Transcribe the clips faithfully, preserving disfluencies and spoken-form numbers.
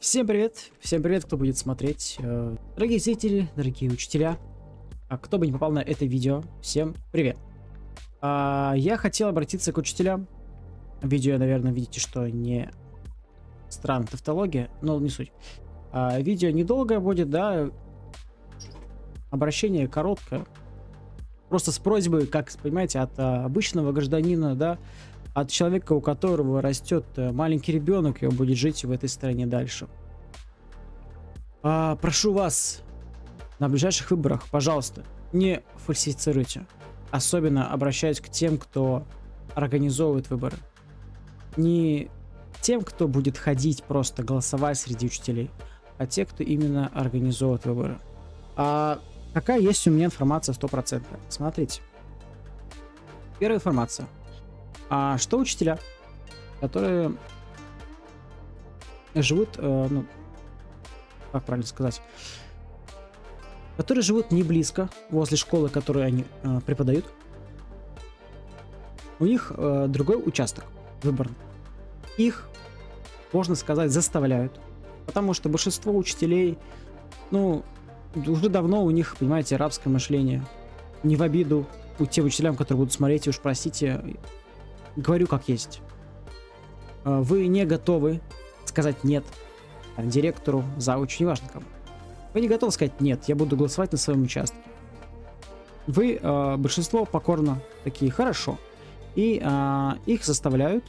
Всем привет, всем привет, кто будет смотреть, дорогие зрители, дорогие учителя, кто бы не попал на это видео, всем привет. Я хотел обратиться к учителям. Видео, наверное, видите, что не странная тавтология, но не суть. Видео недолгое будет, да, обращение короткое, просто с просьбой, как понимаете, от обычного гражданина, да, от человека, у которого растет маленький ребенок, и он будет жить в этой стране дальше. А, прошу вас, на ближайших выборах, пожалуйста, не фальсифицируйте. Особенно обращаюсь к тем, кто организовывает выборы. Не тем, кто будет ходить просто голосовать среди учителей, а те, кто именно организовывает выборы. А какая есть у меня информация сто процентов? Смотрите. Первая информация. А что учителя, которые живут, э, ну, как правильно сказать, которые живут не близко возле школы, которую они э, преподают, у них э, другой участок выборный. Их, можно сказать, заставляют, потому что большинство учителей, ну, уже давно у них, понимаете, рабское мышление. Не в обиду у тех учителям, которые будут смотреть, уж простите. Говорю как есть. Вы не готовы сказать нет директору, заучу, неважно кому. Вы не готовы сказать нет, я буду голосовать на своем участке. Вы, большинство покорно такие, хорошо. И а, их заставляют,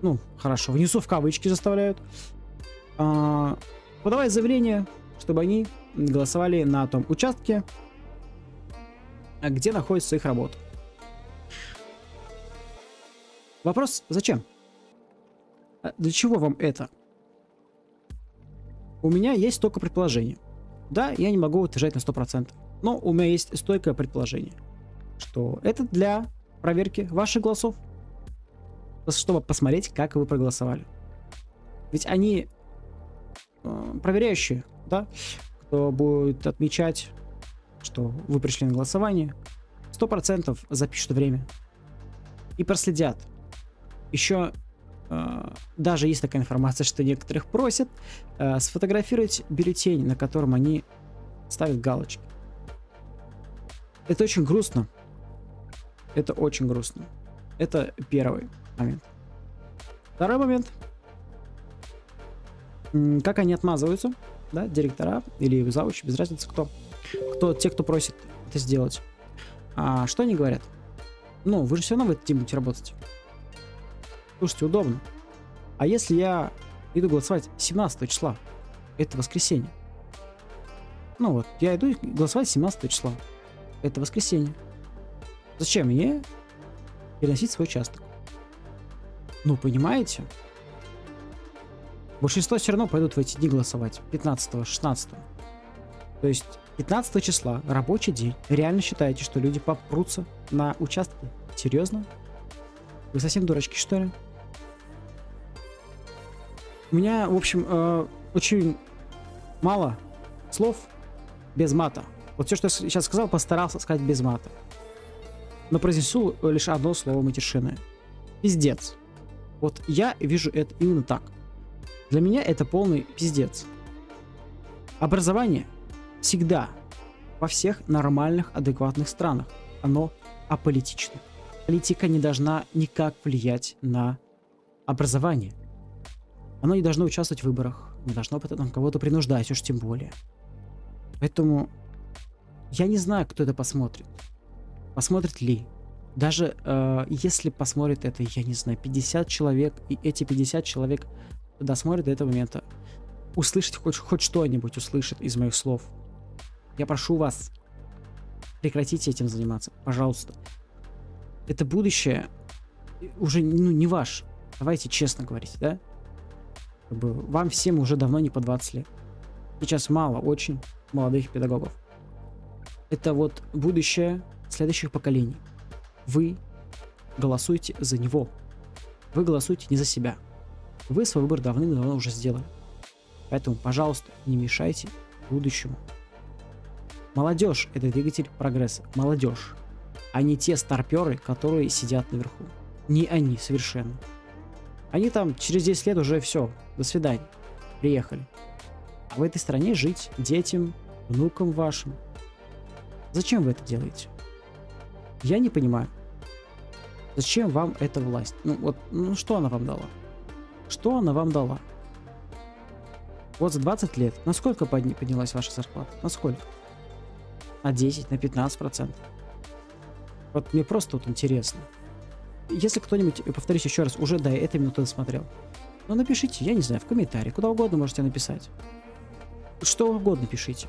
ну, хорошо, внизу в кавычки заставляют, а, подавать заявление, чтобы они голосовали на том участке, где находится их работа. Вопрос, зачем? Для чего вам это? У меня есть только предположение. Да, я не могу утверждать на сто процентов, но у меня есть стойкое предположение, что это для проверки ваших голосов, чтобы посмотреть, как вы проголосовали. Ведь они проверяющие, да, кто будет отмечать, что вы пришли на голосование, сто процентов запишут время и проследят. Еще э, даже есть такая информация, что некоторых просят э, сфотографировать бюллетень, на котором они ставят галочки. Это очень грустно. Это очень грустно. Это первый момент. Второй момент. Как они отмазываются, да, директора или завучи, без разницы кто. Кто те, кто просит это сделать. А что они говорят? Ну, вы же все равно в этой теме будете работать. Слушайте, удобно. А если я иду голосовать семнадцатого числа? Это воскресенье. Ну вот, я иду голосовать семнадцатого числа. Это воскресенье. Зачем мне переносить свой участок? Ну, понимаете? Большинство все равно пойдут в эти дни голосовать. пятнадцатого, шестнадцатого. То есть пятнадцатого числа, рабочий день. Реально считаете, что люди попрутся на участки? Серьезно? Вы совсем дурачки, что ли? У меня, в общем, э, очень мало слов без мата. Вот все, что я сейчас сказал, постарался сказать без мата. Но произнесу лишь одно слово матершины. Пиздец. Вот я вижу это именно так. Для меня это полный пиздец. Образование всегда во всех нормальных, адекватных странах. Оно аполитично. Политика не должна никак влиять на образование. Оно не должно участвовать в выборах, не должно потом кого-то принуждать, уж тем более. Поэтому я не знаю, кто это посмотрит. Посмотрит ли. Даже э, если посмотрит это, я не знаю, пятьдесят человек, и эти пятьдесят человек досмотрят до этого момента, услышать хоть, хоть что-нибудь услышит из моих слов. Я прошу вас, прекратите этим заниматься, пожалуйста. Это будущее уже, ну, не ваш. Давайте честно говорить, да? Как бы вам всем уже давно не по двадцать лет. Сейчас мало очень молодых педагогов. Это вот будущее следующих поколений. Вы голосуете за него. Вы голосуете не за себя. Вы свой выбор давным-давно уже сделали. Поэтому, пожалуйста, не мешайте будущему. Молодежь – это двигатель прогресса. Молодежь. А не те старперы, которые сидят наверху. Не они совершенно. Они там через десять лет уже все. До свидания. приехали. А в этой стране жить детям, внукам вашим. Зачем вы это делаете? Я не понимаю. Зачем вам эта власть? Ну вот, ну что она вам дала? Что она вам дала? Вот за двадцать лет насколько поднялась ваша зарплата? Насколько? На десять, на пятнадцать процентов? Вот мне просто вот интересно. Если кто-нибудь, повторюсь еще раз, уже до этой минуты досмотрел, ну напишите, я не знаю, в комментарии, куда угодно можете написать. Что угодно пишите.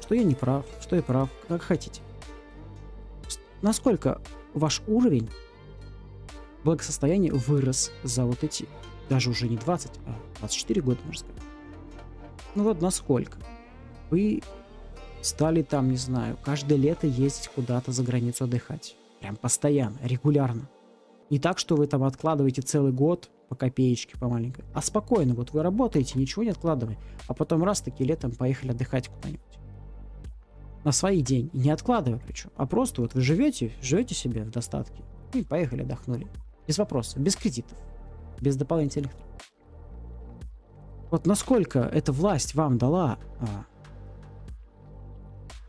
Что я не прав, что я прав, как хотите. Насколько ваш уровень благосостояния вырос за вот эти, даже уже не двадцать, а двадцать четыре года, можно сказать. Ну вот насколько. Вы стали там, не знаю, каждое лето ездить куда-то за границу отдыхать. Прям постоянно, регулярно. Не так, что вы там откладываете целый год по копеечке, по маленькой. А спокойно, вот вы работаете, ничего не откладывая. А потом раз таки летом поехали отдыхать куда-нибудь. На свои деньги. Не откладывая причем. А просто вот вы живете, живете себе в достатке. И поехали отдохнули. Без вопросов, без кредитов. Без дополнительных. Вот насколько эта власть вам дала а,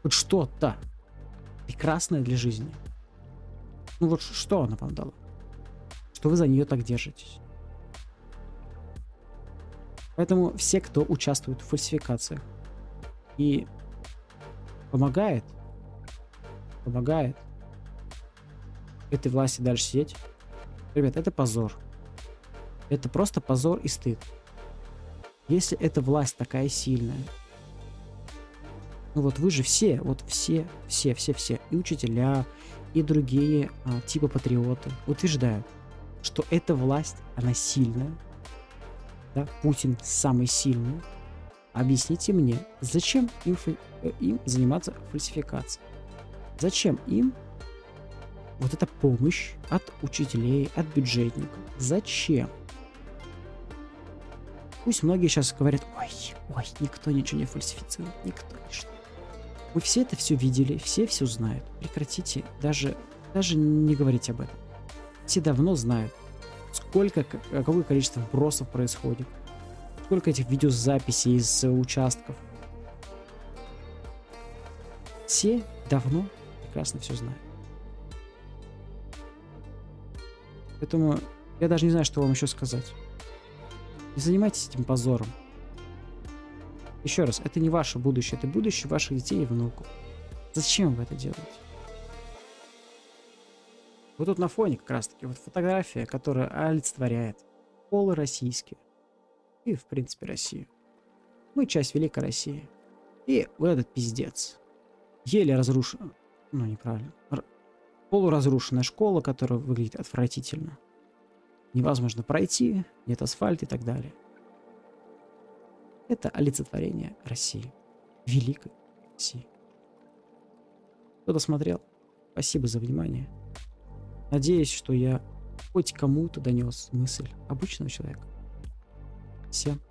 вот что-то прекрасное для жизни. Ну вот что она вам дала? Что вы за нее так держитесь? Поэтому все, кто участвует в фальсификациях и помогает, помогает этой власти дальше сидеть, ребят, это позор. Это просто позор и стыд. Если эта власть такая сильная, ну вот вы же все, вот все, все, все, все, и учителя, и другие а, типа патриоты утверждают, что эта власть, она сильная, да? Путин самый сильный. Объясните мне, зачем им, им заниматься фальсификацией? Зачем им вот эта помощь от учителей, от бюджетников? Зачем? Пусть многие сейчас говорят, ой, ой, никто ничего не фальсифицирует, никто ничего. Вы все это все видели, все все знают. Прекратите, даже, даже не говорите об этом. Все давно знают, сколько, какое количество вбросов происходит, сколько этих видеозаписей из участков. Все давно прекрасно все знают. Поэтому я даже не знаю, что вам еще сказать. Не занимайтесь этим позором. Еще раз, это не ваше будущее, это будущее ваших детей и внуков. Зачем вы это делаете? Вот тут на фоне как раз-таки вот фотография, которая олицетворяет полы российские. И, в принципе, Россию. Мы часть Великой России. И вот этот пиздец. Еле разрушена, ну неправильно, полуразрушенная школа, которая выглядит отвратительно. Невозможно пройти, нет асфальта и так далее. Это олицетворение России. Великой России. Кто досмотрел, спасибо за внимание. Надеюсь, что я хоть кому-то донес мысль обычного человека. Всем